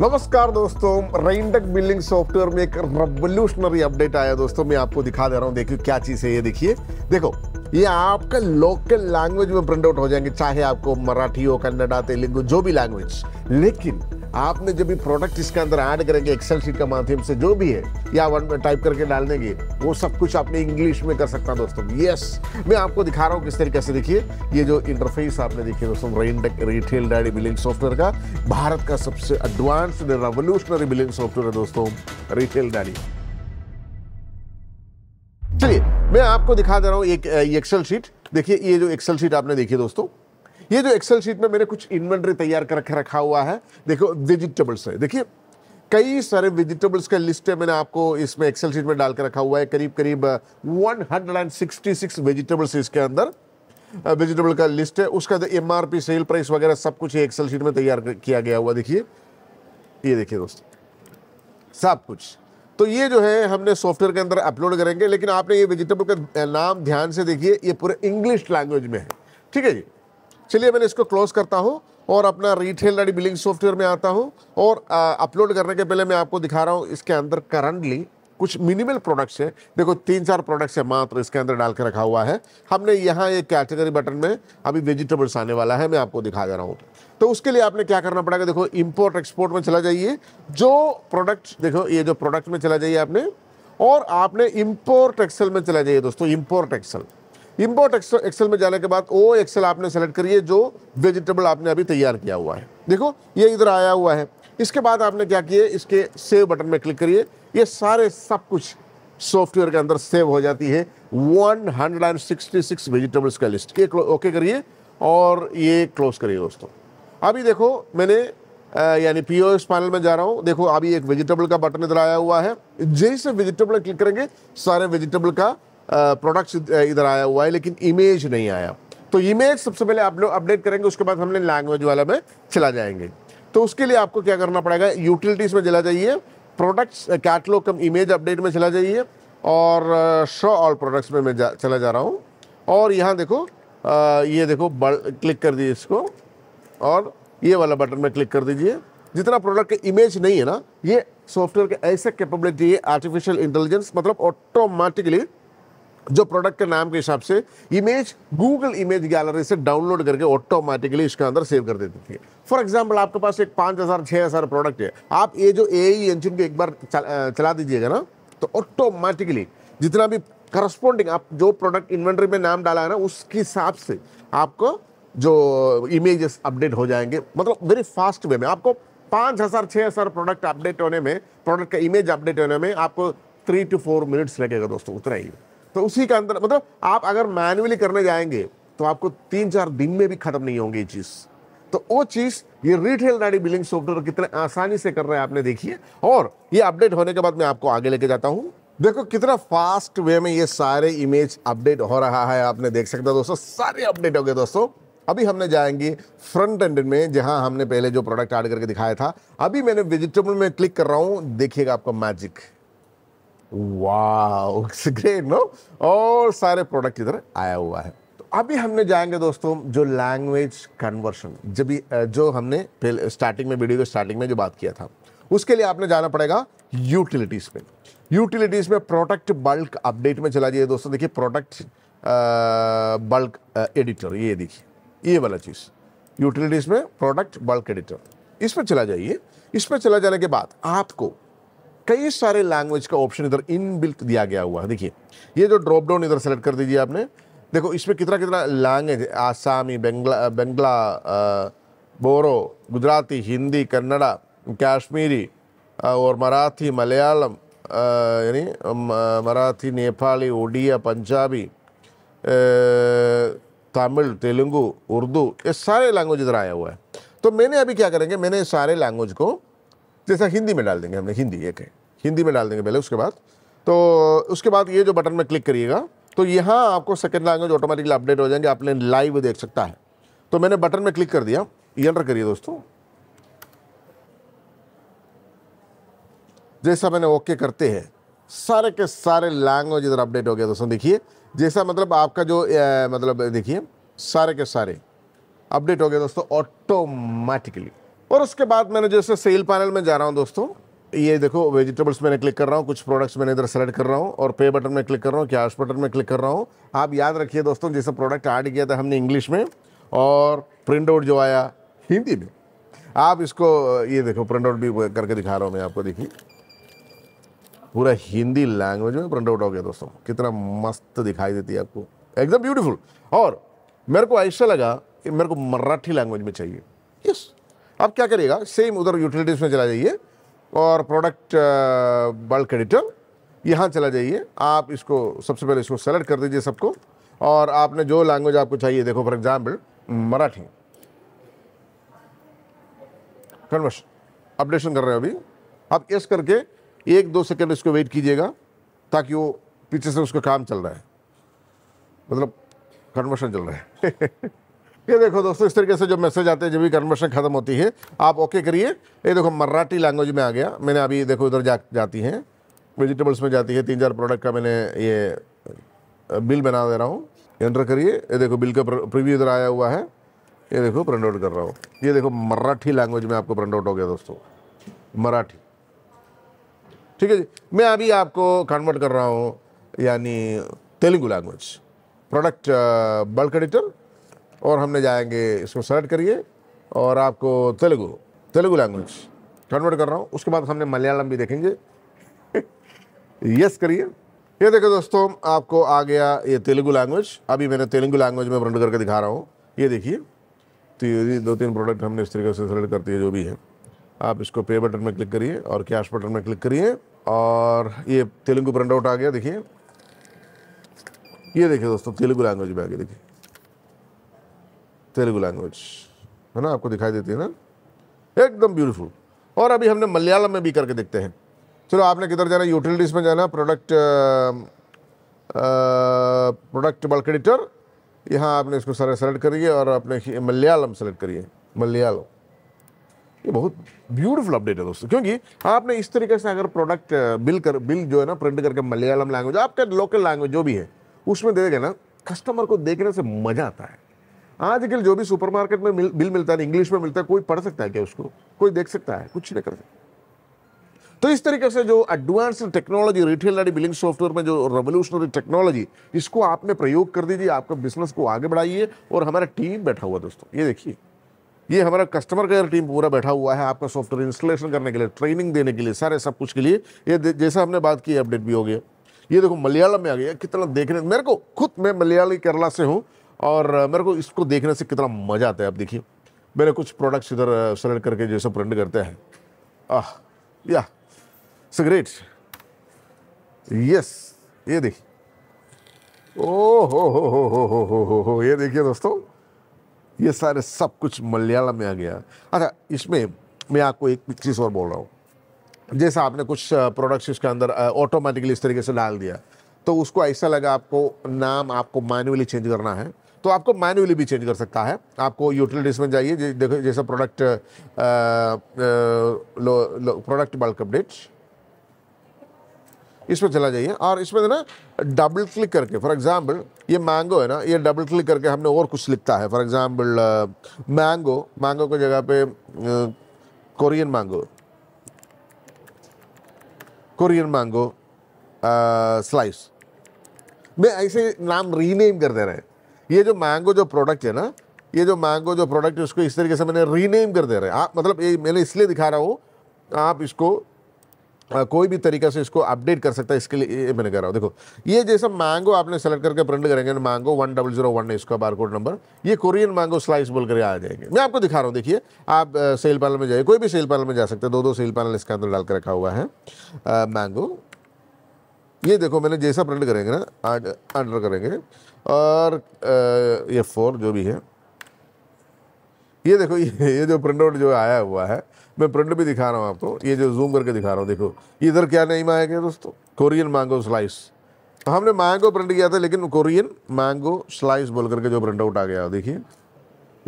नमस्कार दोस्तों, रेनटेक billing software में एक रेवोल्यूशनरी अपडेट आया दोस्तों। मैं आपको दिखा दे रहा हूँ, देखिए क्या चीज़ है ये। देखिए, देखो ये आपका लोकल लैंग्वेज में प्रिंट आउट हो जाएंगे, चाहे आपको मराठी हो, कन्नडा, तेलुगु, जो भी लैंग्वेज। लेकिन आपने जब भी प्रोडक्ट इसके अंदर ऐड करेंगे एक्सेल शीट के माध्यम से, जो भी है या वर्ड में टाइप करके डाल देंगे, वो सब कुछ आपने इंग्लिश में कर सकता है दोस्तों। यस, मैं आपको दिखा रहा हूँ किस तरीके से। देखिए ये जो इंटरफेस आपने देखिए दोस्तों, Rentech retail daddy billing software का भारत का सबसे एडवांस्ड रेवोल्यूशनरी बिलिंग सॉफ्टवेयर है दोस्तों, रिटेल डैडी। चलिए मैं आपको दिखा दे रहा हूँ एक एक्सेल शीट। देखिए ये जो एक्सेल शीट आपने देखिए दोस्तों, ये जो एक्सेल शीट में मैंने कुछ इन्वेंट्री तैयार करके रखा हुआ है। देखो वेजिटेबल्स है, देखिए कई सारे वेजिटेबल्स का लिस्ट है, मैंने आपको इसमें एक्सेल शीट में डाल के रखा हुआ है। करीब करीब 166 वेजिटेबल्स इसके अंदर वेजिटेबल का लिस्ट है। उसका MRP, सेल प्राइस वगैरह सब कुछ एक्सेल शीट में तैयार किया गया हुआ। देखिए ये देखिए दोस्तों सब कुछ। तो ये जो है हमने सॉफ्टवेयर के अंदर अपलोड करेंगे, लेकिन आपने ये वेजिटेबल का नाम ध्यान से देखिए, ये पूरे इंग्लिश लैंग्वेज में है। ठीक है जी, चलिए मैंने इसको क्लोज करता हूँ और अपना रिटेल डैडी बिलिंग सॉफ्टवेयर में आता हूँ। और अपलोड करने के पहले मैं आपको दिखा रहा हूँ इसके अंदर करंटली कुछ मिनिमल प्रोडक्ट्स है। देखो 3-4 प्रोडक्ट्स है मात्र इसके अंदर डाल के रखा हुआ है। हमने यहाँ एक कैटेगरी बटन में अभी वेजिटेबल्स आने वाला है, मैं आपको दिखा दे रहा हूँ। तो उसके लिए आपने क्या करना पड़ेगा, देखो इंपोर्ट एक्सपोर्ट में चला जाइए, जो प्रोडक्ट देखो ये जो प्रोडक्ट में चला जाइए आपने, और आपने इम्पोर्ट एक्सेल में चला जाइए दोस्तों। इम्पोर्ट एक्सेल में जाने के बाद वो एक्सेल आपने सेलेक्ट करिए जो वेजिटेबल आपने अभी तैयार किया हुआ है। देखो ये इधर आया हुआ है। इसके बाद आपने क्या किए, इसके सेव बटन में क्लिक करिए। ये सारे सब कुछ सॉफ्टवेयर के अंदर सेव हो जाती है, 166 वेजिटेबल्स का लिस्ट। ये ओके करिए और ये क्लोज करिए दोस्तों। अभी देखो मैंने यानी POS पैनल में जा रहा हूँ। देखो अभी एक वेजिटेबल का बटन इधर आया हुआ है। जैसे वेजिटेबल क्लिक करेंगे सारे वेजिटेबल का प्रोडक्ट्स इधर आया हुआ है, लेकिन इमेज नहीं आया। तो इमेज सबसे पहले आप लोग अपडेट करेंगे, उसके बाद हमने लैंग्वेज वाला में चला जाएंगे। तो उसके लिए आपको क्या करना पड़ेगा, यूटिलिटीज़ में चला जाइए, products catalogue cum image update में चला जाइए, और शो ऑल प्रोडक्ट्स में मैं चला जा रहा हूँ। और यहाँ देखो ये देखो क्लिक कर दीजिए इसको, और ये वाला बटन में क्लिक कर दीजिए। जितना प्रोडक्ट का इमेज नहीं है ना, ये सॉफ्टवेयर के ऐसे कैपेबिलिटी है, आर्टिफिशियल इंटेलिजेंस मतलब ऑटोमेटिकली जो प्रोडक्ट के नाम के हिसाब से इमेज गूगल इमेज गैलरी से डाउनलोड करके ऑटोमेटिकली इसके अंदर सेव कर देती है। फॉर एग्जांपल आपके पास एक 5000-6000 प्रोडक्ट है, आप ये जो AI इंजन को एक बार चला दीजिएगा ना, तो ऑटोमेटिकली जितना भी करस्पॉन्डिंग आप जो प्रोडक्ट इन्वेंट्री में नाम डाला है ना, उसके हिसाब से आपको जो इमेजेस अपडेट हो जाएंगे। मतलब वेरी फास्ट वे में आपको 5000-6000 प्रोडक्ट अपडेट होने में, प्रोडक्ट का इमेज अपडेट होने में आपको 3 से 4 मिनट्स लगेगा दोस्तों, उतना ही। तो उसी के अंदर मतलब आप अगर मैन्युअली करने जाएंगे तो आपको 3-4 दिन में भी खत्म नहीं होंगी ये चीज़। तो वो चीज़ ये रिटेल डैडी बिलिंग सॉफ्टवेयर कितने आसानी से कर रहे हैं आपने देखिए। और ये अपडेट होने के बाद मैं आपको आगे लेके जाता हूँ। देखो कितना फास्ट वे में ये सारे इमेज अपडेट हो रहा है, आपने देख सकते हो दोस्तों, सारे अपडेट हो गए दोस्तों। अभी हमने जाएंगे फ्रंट एंड में, जहां हमने पहले जो प्रोडक्ट ऐड करके दिखाया था। अभी मैंने वेजिटेबल में क्लिक कर रहा हूं, देखिएगा आपका magic. Wow, it's great no, और सारे प्रोडक्ट इधर आया हुआ है। तो अभी हमने जाएंगे दोस्तों जो लैंग्वेज कन्वर्शन, जो हमने पहले स्टार्टिंग में वीडियो के स्टार्टिंग में जो बात किया था, उसके लिए आपने जाना पड़ेगा यूटिलिटीज़ में। यूटिलिटीज़ में प्रोडक्ट बल्क अपडेट में चला जाइए दोस्तों। देखिए प्रोडक्ट बल्क एडिटर, ये देखिए ये वाला चीज़, यूटिलिटीज़ में प्रोडक्ट बल्क एडिटर, इस पर चला जाइए। इस पर चला जाने के बाद आपको कई सारे लैंग्वेज का ऑप्शन इधर इनबिल्ट दिया गया हुआ है। देखिए ये जो ड्रॉप डाउन इधर सेलेक्ट कर दीजिए आपने, देखो इसमें कितना कितना लैंग्वेज, आसामी, बंगला, बोरो, गुजराती, हिंदी, कन्नड़ा, कश्मीरी, और मराठी, मलयालम, यानी मराठी, नेपाली, ओडिया, पंजाबी, तमिल, तेलुगु, उर्दू, ये सारे लैंग्वेज इधर आया हुआ है। तो मैंने अभी क्या करेंगे, मैंने सारे लैंग्वेज को जैसा हिंदी में डाल देंगे, हमने हिंदी एक है हिंदी में डाल देंगे पहले। उसके बाद तो उसके बाद ये जो बटन में क्लिक करिएगा तो यहाँ आपको सेकंड लैंग्वेज ऑटोमेटिकली अपडेट हो जाएंगे, आपने लाइव देख सकता है। तो मैंने बटन में क्लिक कर दिया, एंटर करिए दोस्तों। जैसा मैंने ओके करते हैं, सारे के सारे लैंग्वेज इधर अपडेट हो गया दोस्तों। देखिए जैसा मतलब आपका जो मतलब देखिए सारे के सारे अपडेट हो गए दोस्तों ऑटोमेटिकली। और उसके बाद मैंने जैसे सेल पैनल में जा रहा हूँ दोस्तों, ये देखो वेजिटेबल्स मैंने क्लिक कर रहा हूँ, कुछ प्रोडक्ट्स मैंने इधर सेलेक्ट कर रहा हूँ और पे बटन में क्लिक कर रहा हूँ, कैश बटन में क्लिक कर रहा हूँ। आप याद रखिए दोस्तों, जैसे प्रोडक्ट ऐड किया था हमने इंग्लिश में और प्रिंट आउट जो आया हिंदी में, आप इसको ये देखो प्रिंट आउट भी करके दिखा रहा हूँ मैं आपको। देखिए पूरा हिंदी लैंग्वेज में प्रिंट आउट हो गया दोस्तों, कितना मस्त दिखाई देती है आपको, एकदम ब्यूटीफुल। और मेरे को ऐसा लगा कि मेरे को मराठी लैंग्वेज में चाहिए। यस, आप क्या करिएगा, सेम उधर यूटिलिटीज़ में चला जाइए और प्रोडक्ट बल्क एडिटर यहाँ चला जाइए। आप इसको सबसे पहले इसको सेलेक्ट कर दीजिए सबको, और आपने जो लैंग्वेज आपको चाहिए, देखो for example Marathi, conversion updation कर रहे हैं अभी। आप यस करके 1-2 सेकेंड इसको वेट कीजिएगा, ताकि वो पीछे से उसका काम चल रहा है, मतलब कन्वर्शन चल रहा है। ये देखो दोस्तों, इस तरीके से जो मैसेज आते हैं जब भी कन्वर्शन खत्म होती है, आप ओके करिए। ये देखो मराठी लैंग्वेज में आ गया। मैंने अभी देखो इधर जाती हैं वेजिटेबल्स में जाती है, 3-4 प्रोडक्ट का मैंने ये बिल बना दे रहा हूँ, एंटर करिए। ये देखो बिल का प्रीव्यू इधर आया हुआ है, ये देखो प्रिंट आउट कर रहा हूँ। ये देखो मराठी लैंग्वेज में आपको प्रिंट आउट हो गया दोस्तों, मराठी। ठीक है जी, मैं अभी आपको कन्वर्ट कर रहा हूँ यानी Telugu language, product bulk editor, और हमने जाएंगे इसको सेलेक्ट करिए और आपको तेलुगु लैंग्वेज कन्वर्ट कर रहा हूँ। उसके बाद हमने मलयालम भी देखेंगे, यस करिए। ये देखो दोस्तों, आपको आ गया ये तेलुगु लैंग्वेज। अभी मैंने तेलुगु लैंग्वेज में प्रिंट करके दिखा रहा हूँ, ये देखिए। तो ये 2-3 प्रोडक्ट हमने इस तरीके से सेलेक्ट करती है जो भी है। आप इसको पे बटन में क्लिक करिए और कैश बटन में क्लिक करिए, और ये तेलुगु प्रिंट आउट आ गया। देखिए, ये देखिए दोस्तों, तेलुगु लैंग्वेज में आ गया। देखिए तेलुगु लैंग्वेज है ना, आपको दिखाई देती है ना, एकदम ब्यूटीफुल। और अभी हमने मलयालम में भी करके देखते हैं। चलो, आपने किधर जाना, यूटिलिटीज़ में जाना, प्रोडक्ट बल्क एडिटर, यहाँ आपने इसको सारे सेलेक्ट करिए और आपने मलयालम सेलेक्ट करिए, मलयालम। ये बहुत ब्यूटीफुल अपडेट है दोस्तों, क्योंकि आपने इस तरीके से अगर प्रोडक्ट बिल जो है ना प्रिंट करके मलयालम लैंग्वेज, आपका लोकल लैंग्वेज जो भी है उसमें दे देगा ना, कस्टमर को देखने से मजा आता है। आजकल जो भी सुपरमार्केट में बिल मिलता है इंग्लिश में मिलता है, कोई पढ़ सकता है क्या उसको? कोई देख सकता है? कुछ नहीं कर सकता। तो इस तरीके से जो advanced technology retail and billing software में जो रेवोल्यूशनरी टेक्नोलॉजी, इसको आपने प्रयोग कर दीजिए, आपका बिजनेस को आगे बढ़ाइए। और हमारा टीम बैठा हुआ दोस्तों, ये देखिए, ये हमारा कस्टमर केयर टीम पूरा बैठा हुआ है आपका सॉफ्टवेयर इंस्टॉलेशन करने के लिए, ट्रेनिंग देने के लिए, सारे सब कुछ के लिए। ये जैसा हमने बात की, अपडेट भी हो गया। ये देखो मलयालम में आ गया, कितना देखने, मेरे को खुद, मैं मलयाली केरला से हूँ और मेरे को इसको देखने से कितना मज़ा आता है। आप देखिए, मैंने कुछ प्रोडक्ट्स इधर सेलेक्ट करके जैसे प्रिंट करते हैं, आह या सिगरेट, यस, ये देखिए, ओ हो, ये देखिए दोस्तों, ये सारे सब कुछ मलयालम में आ गया। अच्छा, इसमें मैं आपको एक चीज़ और बोल रहा हूँ, जैसा आपने कुछ प्रोडक्ट्स इसके अंदर ऑटोमेटिकली इस तरीके से डाल दिया, तो उसको ऐसा लगा आपको नाम आपको मैन्युअली चेंज करना है, तो आपको मैन्युअली भी चेंज कर सकता है। आपको यूटिलिटीज़ में जाइए, देखो जैसा प्रोडक्ट बल्क अपडेट, इसमें चला जाइए और इसमें ना डबल क्लिक करके, फॉर एग्जांपल ये मैंगो है ना, ये डबल क्लिक करके हमने और कुछ लिखता है, फॉर एग्जांपल मैंगो की जगह पे कोरियन मैंगो स्लाइस में ऐसे नाम रीनेम कर दे रहे हैं। ये जो मैंगो जो प्रोडक्ट है ना, ये जो मैंगो जो प्रोडक्ट है उसको इस तरीके से मैंने रीनेम कर दे रहे हैं। आप मतलब ये मैंने इसलिए दिखा रहा हूँ, आप इसको कोई भी तरीका से इसको अपडेट कर सकता है, इसके लिए ये मैंने कह रहा हूँ। देखो ये जैसा मैंगो आपने सेलेक्ट करके प्रिंट करेंगे, मैंगो 1001 है इसका बारकोड नंबर, ये कोरियन मैंगो स्लाइस बोल कर आ जाएंगे। मैं आपको दिखा रहा हूँ, देखिए आप सेल पैनल में जाइए, कोई भी सेल पैनल में जा सकते हैं, 2-2 सेल पैनल इसके अंदर डाल कर रखा हुआ है मैंगो। ये देखो मैंने जैसा प्रिंट करेंगे ना, आर्डर करेंगे और ये 4 जो भी है, ये देखो ये जो प्रिंट आउट जो आया हुआ है, मैं प्रिंट भी दिखा रहा हूँ आपको, ये जो जूम करके दिखा रहा हूँ। देखो इधर क्या नेम आया गया दोस्तों, कोरियन मैंगो स्लाइस। हमने मैंगो प्रिंट किया था, लेकिन कोरियन मैंगो स्लाइस बोल करके जो प्रिंट आउट आ गया, देखिए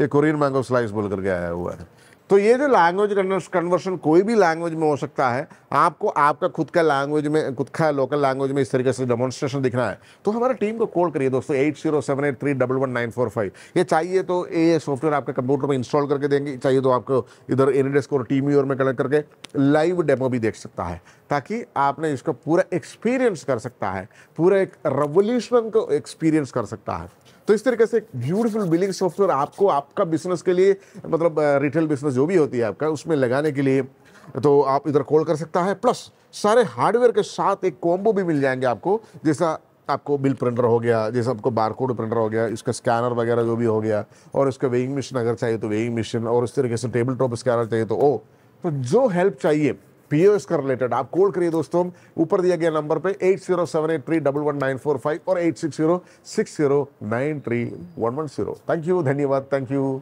ये कोरियन मैंगो स्लाइस बोल करके आया हुआ है। तो ये जो लैंग्वेज कन्वर्शन कोई भी लैंग्वेज में हो सकता है, आपको आपका खुद का लैंग्वेज में, खुद का लोकल लैंग्वेज में इस तरीके से डेमोन्स्ट्रेशन दिखना है तो हमारे टीम को कॉल करिए दोस्तों 8078311945। ये चाहिए तो ये सॉफ्टवेयर आपके कंप्यूटर में इंस्टॉल करके देंगे, चाहिए तो आपको इधर एनीडेस्क और टीम व्यूअर में कनेक्ट करके लाइव डेमो भी देख सकता है, ताकि आपने इसको पूरा एक्सपीरियंस कर सकता है, पूरा एक रेवोल्यूशन को एक्सपीरियंस कर सकता है। तो इस तरीके से एक ब्यूटीफुल बिलिंग सॉफ्टवेयर आपको आपका बिजनेस के लिए, मतलब रिटेल बिजनेस जो भी होती है आपका, उसमें लगाने के लिए तो आप इधर कॉल कर सकता है। प्लस सारे हार्डवेयर के साथ एक कॉम्बो भी मिल जाएंगे आपको, जैसा आपको बिल प्रिंटर हो गया, जैसे आपको बारकोड प्रिंटर हो गया, इसका स्कैनर वगैरह जो भी हो गया, और इसका वेइंग मशीन अगर चाहिए तो वेइंग मशीन, और इस तरीके से टेबल टॉप स्कैनर चाहिए तो ओ। तो जो हेल्प चाहिए POS का रिलेटेड आप कॉल करिए दोस्तों, ऊपर दिया गया नंबर पे 8078311945 और 8606093110। थैंक यू, धन्यवाद, थैंक यू।